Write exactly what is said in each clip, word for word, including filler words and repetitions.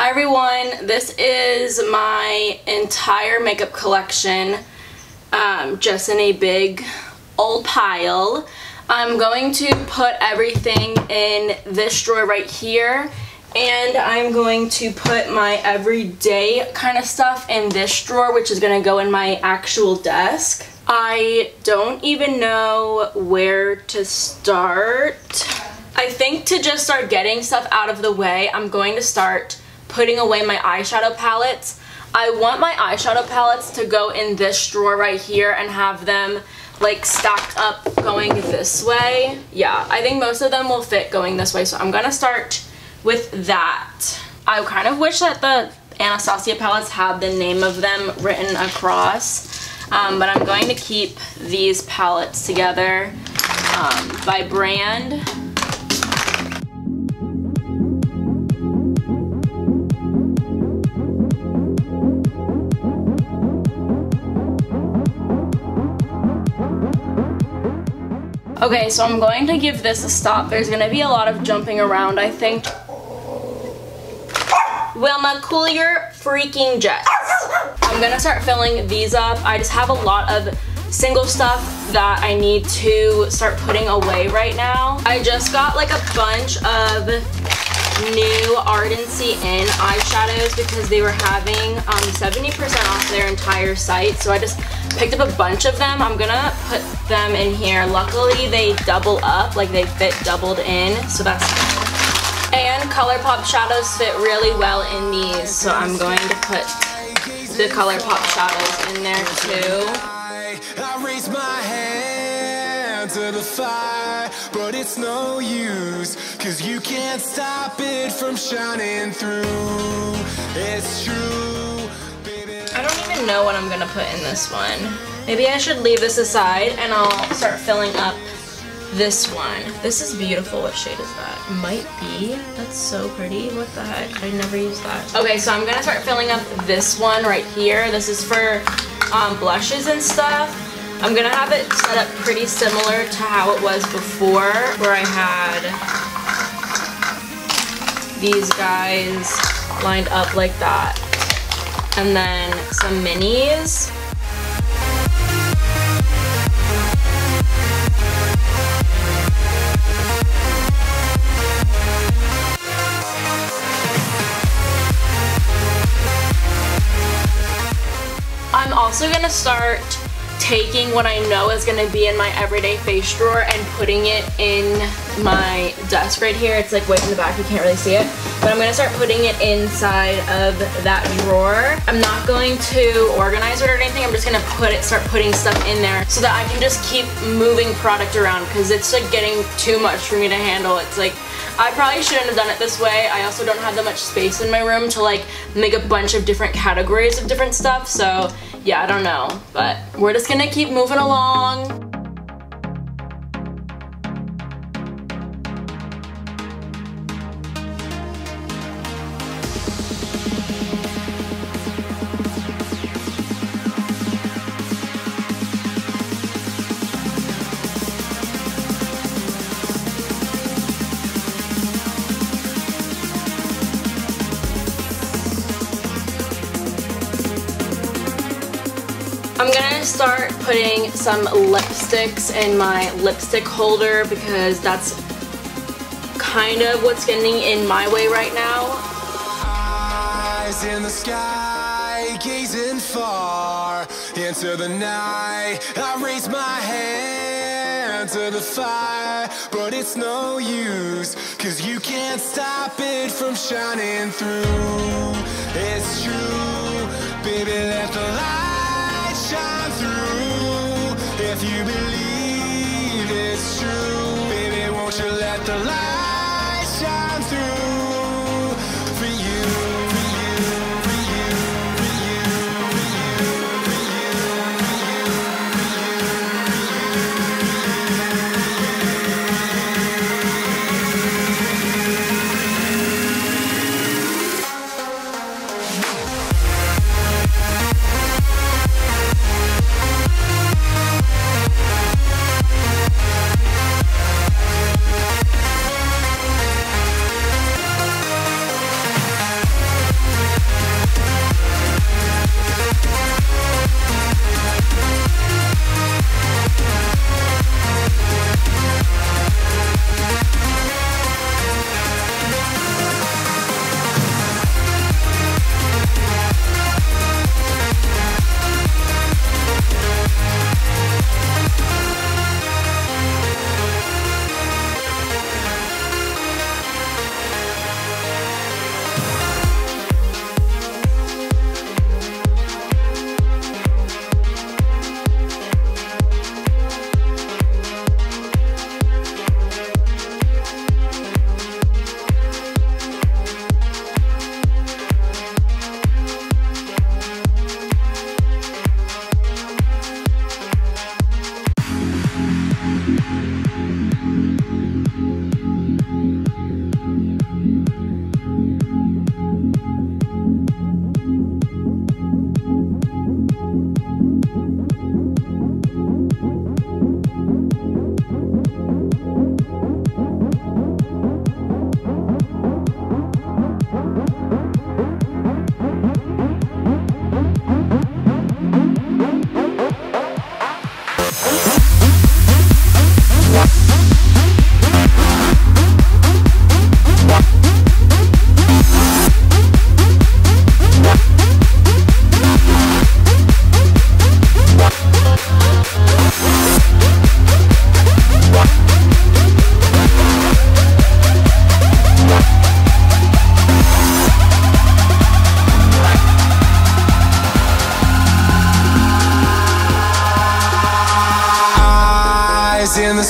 Hi everyone, this is my entire makeup collection, um, just in a big old pile. I'm going to put everything in this drawer right here, and I'm going to put my everyday kind of stuff in this drawer, which is going to go in my actual desk. I don't even know where to start. I think to just start getting stuff out of the way, I'm going to start putting away my eyeshadow palettes. I want my eyeshadow palettes to go in this drawer right here and have them like stacked up going this way. Yeah, I think most of them will fit going this way, so I'm gonna start with that. I kind of wish that the Anastasia palettes had the name of them written across, um, but I'm going to keep these palettes together um, by brand. Okay, so I'm going to give this a stop. There's going to be a lot of jumping around, I think. Wilma, cool your freaking jets. I'm going to start filling these up. I just have a lot of single stuff that I need to start putting away right now. I just got like a bunch of new Ardency Inn eyeshadows because they were having um, seventy percent off their entire site, so I just picked up a bunch of them. I'm gonna put them in here. Luckily, they double up, like they fit doubled in, so that's good. And ColourPop shadows fit really well in these, so I'm going to put the ColourPop shadows in there too. I raise my hand to the fire, but it's no use, cause you can't stop it from shining through. It's true. I don't even know what I'm gonna put in this one. Maybe I should leave this aside and I'll start filling up this one. This is beautiful. What shade is that? Might be. That's so pretty. What the heck? I never used that. Okay, so I'm gonna start filling up this one right here. This is for um, blushes and stuff. I'm gonna have it set up pretty similar to how it was before, where I had these guys lined up like that. And then some minis. I'm also gonna start taking what I know is gonna be in my everyday face drawer and putting it in my desk right here. It's like way in the back, you can't really see it. But I'm gonna start putting it inside of that drawer. I'm not going to organize it or anything. I'm just gonna put it, start putting stuff in there so that I can just keep moving product around, because it's like getting too much for me to handle. It's like, I probably shouldn't have done it this way. I also don't have that much space in my room to like make a bunch of different categories of different stuff. So yeah, I don't know, but we're just gonna keep moving along. I'm gonna start putting some lipsticks in my lipstick holder because that's kind of what's getting in my way right now. Eyes in the sky, gazing far into the night. I raise my hand to the fire, but it's no use, cause you can't stop it from shining through. It's true, baby, let the light shine through. If you believe it's true, baby, won't you let the light shine through? For you, for you, for you, for you, for you, for you, for you, for you, for you, for you, for you. We'll be right back.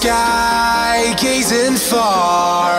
sky, gazing far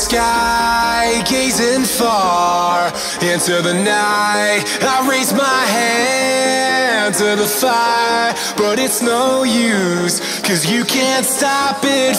sky, gazing far into the night. I raise my hand to the fire, but it's no use, cause you can't stop it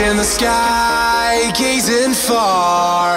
In the sky, gazing far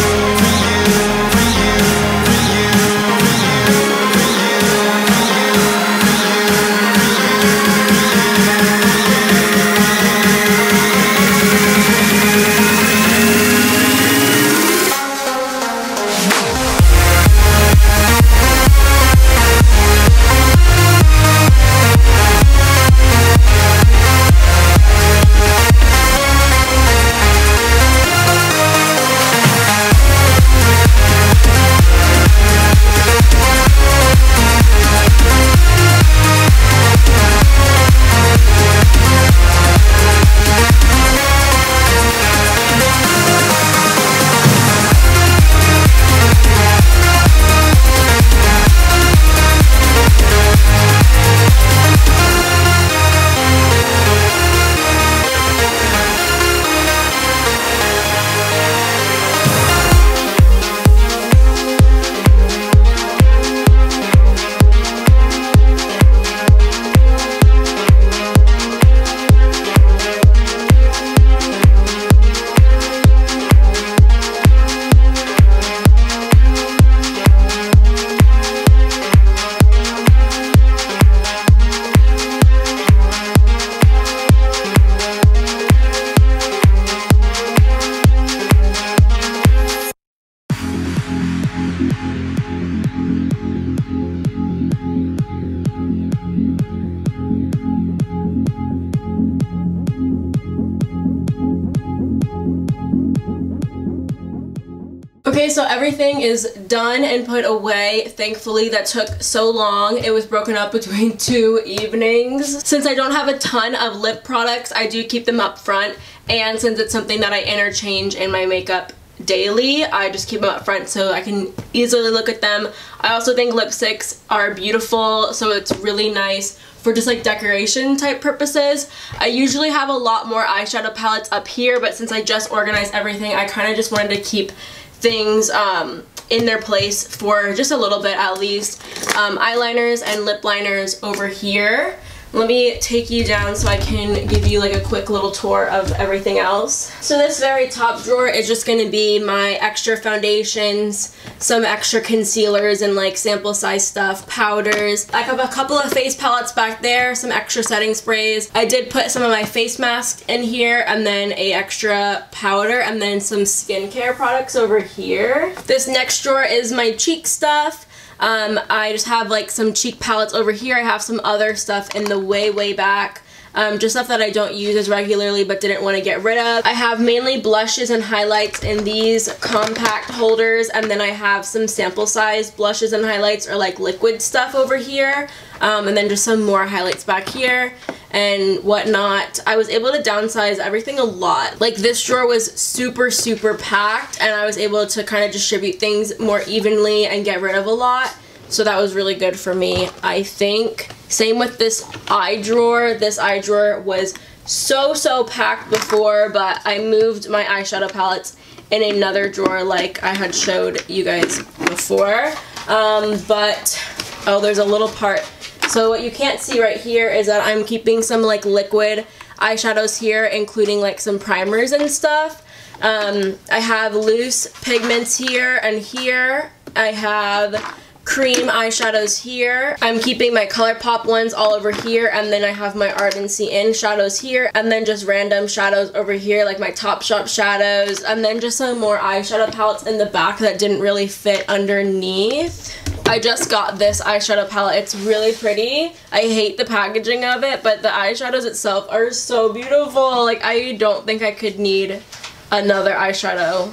Okay, so everything is done and put away. Thankfully, that took so long. It was broken up between two evenings. Since I don't have a ton of lip products, I do keep them up front. And since it's something that I interchange in my makeup daily, I just keep them up front so I can easily look at them. I also think lipsticks are beautiful, so it's really nice for just like decoration type purposes. I usually have a lot more eyeshadow palettes up here, but since I just organized everything, I kind of just wanted to keep things um, in their place for just a little bit at least. Um, eyeliners and lip liners over here. Let me take you down so I can give you like a quick little tour of everything else. So this very top drawer is just gonna be my extra foundations, some extra concealers and like sample size stuff, powders. I have a couple of face palettes back there, some extra setting sprays. I did put some of my face masks in here and then a extra powder and then some skincare products over here. This next drawer is my cheek stuff. Um, I just have like some cheek palettes over here. I have some other stuff in the way, way back. Um, just stuff that I don't use as regularly but didn't want to get rid of. I have mainly blushes and highlights in these compact holders, and then I have some sample size blushes and highlights or like liquid stuff over here, um, and then just some more highlights back here and whatnot. I was able to downsize everything a lot. Like this drawer was super, super packed, and I was able to kind of distribute things more evenly and get rid of a lot. So that was really good for me, I think. Same with this eye drawer. This eye drawer was so, so packed before, but I moved my eyeshadow palettes in another drawer like I had showed you guys before. Um, but, oh, there's a little part. So what you can't see right here is that I'm keeping some like liquid eyeshadows here, including like some primers and stuff. Um, I have loose pigments here and here. I have cream eyeshadows here. I'm keeping my ColourPop ones all over here, and then I have my Ardency Inn shadows here, and then just random shadows over here like my Topshop shadows, and then just some more eyeshadow palettes in the back that didn't really fit underneath. I just got this eyeshadow palette. It's really pretty. I hate the packaging of it, but the eyeshadows itself are so beautiful. Like, I don't think I could need another eyeshadow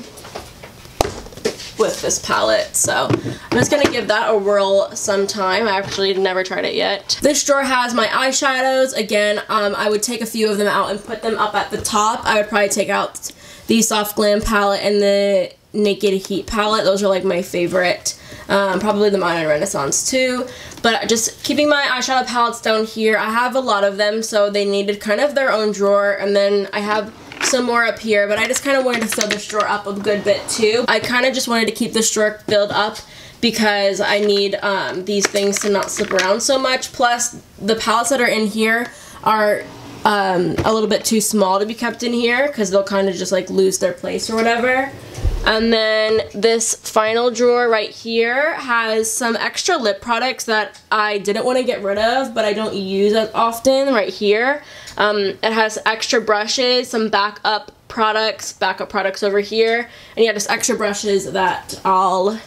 with this palette, so I'm just gonna give that a whirl sometime. I actually never tried it yet. This drawer has my eyeshadows. Again, um, I would take a few of them out and put them up at the top. I would probably take out the Soft Glam palette and the Naked Heat palette. Those are like my favorite. Um, probably the Modern Renaissance too. But just keeping my eyeshadow palettes down here. I have a lot of them, so they needed kind of their own drawer, and then I have some more up here, but I just kind of wanted to fill this drawer up a good bit too. I kind of just wanted to keep this drawer filled up because I need um, these things to not slip around so much. Plus, the palettes that are in here are um, a little bit too small to be kept in here because they'll kind of just like lose their place or whatever. And then this final drawer right here has some extra lip products that I didn't want to get rid of, but I don't use as often right here. Um, it has extra brushes, some backup products, backup products over here, and yeah, just extra brushes that I'll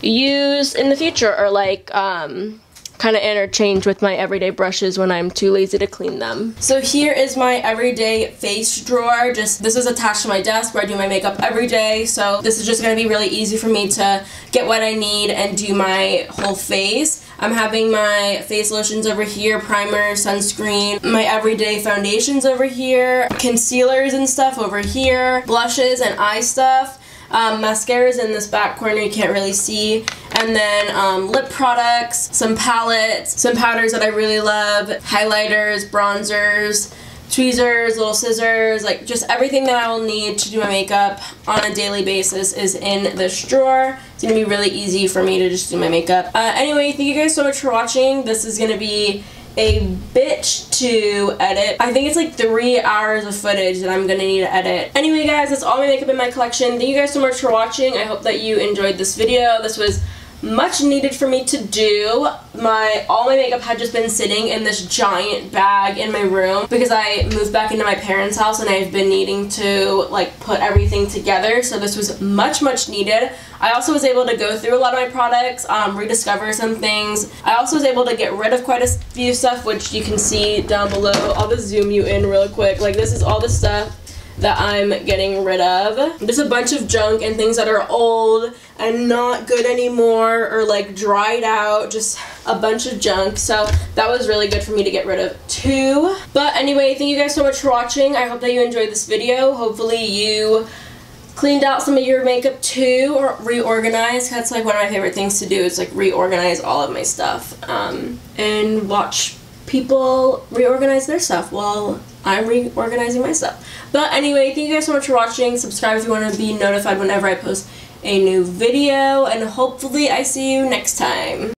use in the future or like, um... kind of interchange with my everyday brushes when I'm too lazy to clean them. So here is my everyday face drawer. Just this is attached to my desk where I do my makeup every day, so this is just going to be really easy for me to get what I need and do my whole face. I'm having my face lotions over here, primer, sunscreen, my everyday foundations over here, concealers and stuff over here, blushes and eye stuff. Um, mascaras in this back corner, you can't really see, and then um, lip products, some palettes, some powders that I really love, highlighters, bronzers, tweezers, little scissors, like just everything that I will need to do my makeup on a daily basis is in this drawer. It's gonna be really easy for me to just do my makeup. Uh, anyway, thank you guys so much for watching. This is gonna be a bitch to edit. I think it's like three hours of footage that I'm gonna need to edit. Anyway guys, that's all my makeup in my collection. Thank you guys so much for watching. I hope that you enjoyed this video. This was much needed for me to do. My all my makeup had just been sitting in this giant bag in my room because I moved back into my parents' house and I've been needing to like put everything together, so this was much much needed. I also was able to go through a lot of my products, um, rediscover some things. I also was able to get rid of quite a few stuff, which you can see down below. I'll just zoom you in real quick. Like this is all the stuff that I'm getting rid of. There's a bunch of junk and things that are old and not good anymore or like dried out, just a bunch of junk. So that was really good for me to get rid of too. But anyway, thank you guys so much for watching. I hope that you enjoyed this video. Hopefully you cleaned out some of your makeup too, or reorganized. That's like one of my favorite things to do, is like reorganize all of my stuff um, and watch people reorganize their stuff while I'm reorganizing my stuff. But anyway, thank you guys so much for watching. Subscribe if you want to be notified whenever I post a new video, and hopefully I see you next time.